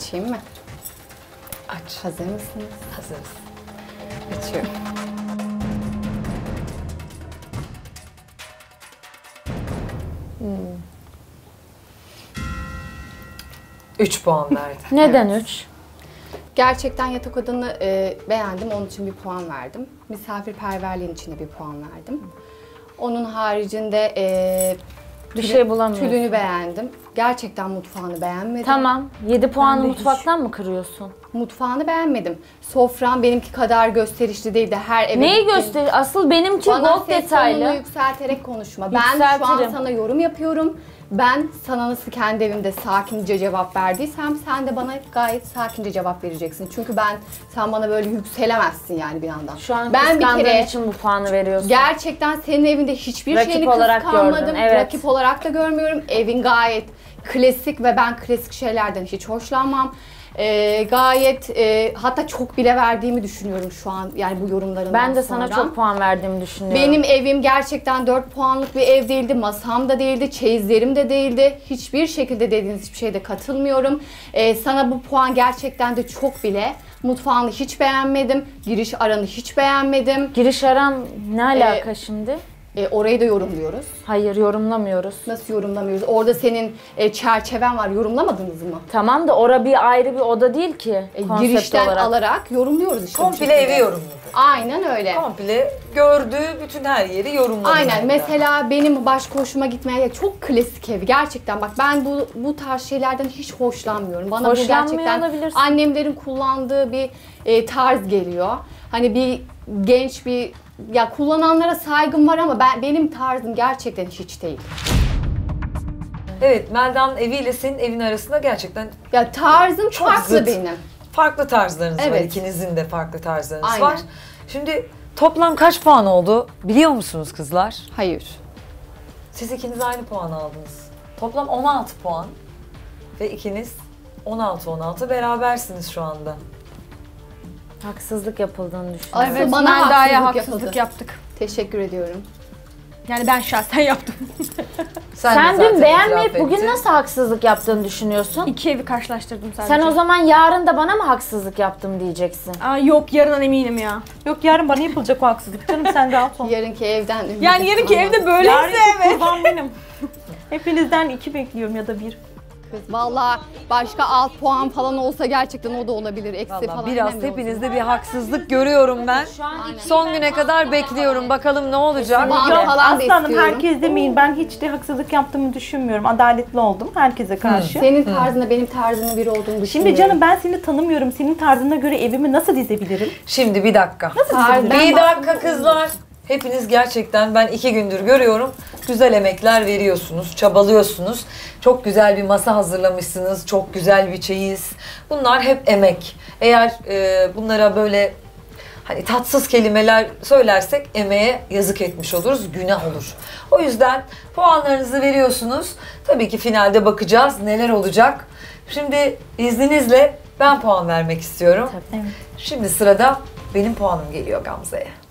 Açayım mı? Aç. Hazır mısınız? Hazırız. Açıyorum. Hmm. 3 puan verdi. Neden 3? Evet. Gerçekten yatak odanı beğendim, onun için bir puan verdim. Misafirperverliğin için de bir puan verdim. Onun haricinde bir şey bulamıyorum. Tülünü beğendim. Gerçekten mutfağını beğenmedim. Tamam. 7 puanı mutfaktan mı kırıyorsun? Mutfağını beğenmedim. Sofram benimki kadar gösterişli değildi. Her eve neyi göster? Asıl benimki gold detaylı. Bana ses yükselterek konuşma. Ben şu an sana yorum yapıyorum. Ben sana nasıl kendi evimde sakince cevap verdiysem sen de bana gayet sakince cevap vereceksin. Çünkü sen bana böyle yükselemezsin yani bir yandan. Şu an kıskandığın için bu puanı veriyorsun. Gerçekten senin evinde hiçbir şeyini kıskanmadım. Evet. Rakip olarak da görmüyorum. Evin gayet klasik ve ben klasik şeylerden hiç hoşlanmam. Gayet hatta çok bile verdiğimi düşünüyorum şu an yani bu yorumlarından sonra. Ben de sana çok puan verdiğimi düşünüyorum. Benim evim gerçekten 4 puanlık bir ev değildi. Masam da değildi. Çeyizlerim de değildi. Hiçbir şekilde dediğiniz hiçbir şeyde katılmıyorum. Sana bu puan gerçekten de çok bile. Mutfağını hiç beğenmedim. Giriş aranı hiç beğenmedim. Giriş aran ne alaka şimdi? Orayı da yorumluyoruz. Hayır, yorumlamıyoruz. Nasıl yorumlamıyoruz? Orada senin çerçeven var. Yorumlamadınız mı? Tamam da orada bir ayrı bir oda değil ki. Girişten alarak yorumluyoruz işte. Komple evi yorumluyoruz. Aynen öyle. Komple gördüğü bütün her yeri yorumladık. Aynen. Herhalde. Mesela benim başka hoşuma gitmeyen çok klasik evi. Gerçekten bak ben bu tarz şeylerden hiç hoşlanmıyorum. Bana bu gerçekten annemlerin kullandığı bir tarz geliyor. Hani bir genç bir ya kullananlara saygım var ama benim tarzım gerçekten hiç değil. Evet, Melda'nın eviyle senin evin arasında gerçekten ya tarzım çok farklı zıt. Benim. Farklı tarzlarınız var, ikinizin de farklı tarzlarınız aynen. var. Şimdi toplam kaç puan oldu biliyor musunuz kızlar? Hayır. Siz ikiniz aynı puan aldınız. Toplam 16 puan ve ikiniz 16-16 berabersiniz şu anda. Haksızlık yapıldığını düşünüyorum. Evet, bana haksızlık yaptık. Teşekkür ediyorum. Yani ben şahsen yaptım. Sen dün beğenmeyip bugün nasıl haksızlık yaptığını düşünüyorsun? 2 evi karşılaştırdım sadece. Sen o zaman yarın da bana mı haksızlık yaptım diyeceksin? Aa, yok, yarından eminim ya. Yok, yarın bana yapılacak o haksızlık canım, sen rahat ol. Yarınki evden eminim. Yani yarınki evde böyleyse evet. Kurban benim. Hepinizden 2 bekliyorum ya da 1. Vallahi başka alt puan falan olsa gerçekten o da olabilir. Eksi vallahi falan biraz hepinizde olsun. Bir haksızlık görüyorum ben. Son güne kadar bekliyorum. Bakalım ne olacak? Aslanım herkes demeyin. Ben hiç de haksızlık yaptığımı düşünmüyorum. Adaletli oldum herkese karşı. Senin tarzına benim tarzımın biri olduğunu düşünüyorum. Şimdi canım ben seni tanımıyorum. Senin tarzına göre evimi nasıl dizebilirim? Şimdi bir dakika. Nasıl bir dakika kızlar. Hepiniz gerçekten ben 2 gündür görüyorum. Güzel emekler veriyorsunuz, çabalıyorsunuz. Çok güzel bir masa hazırlamışsınız, çok güzel bir çeyiz. Bunlar hep emek. Eğer bunlara böyle hani tatsız kelimeler söylersek emeğe yazık etmiş oluruz, günah olur. O yüzden puanlarınızı veriyorsunuz. Tabii ki finalde bakacağız neler olacak. Şimdi izninizle ben puan vermek istiyorum. Tabii. Şimdi sırada benim puanım geliyor Gamze'ye.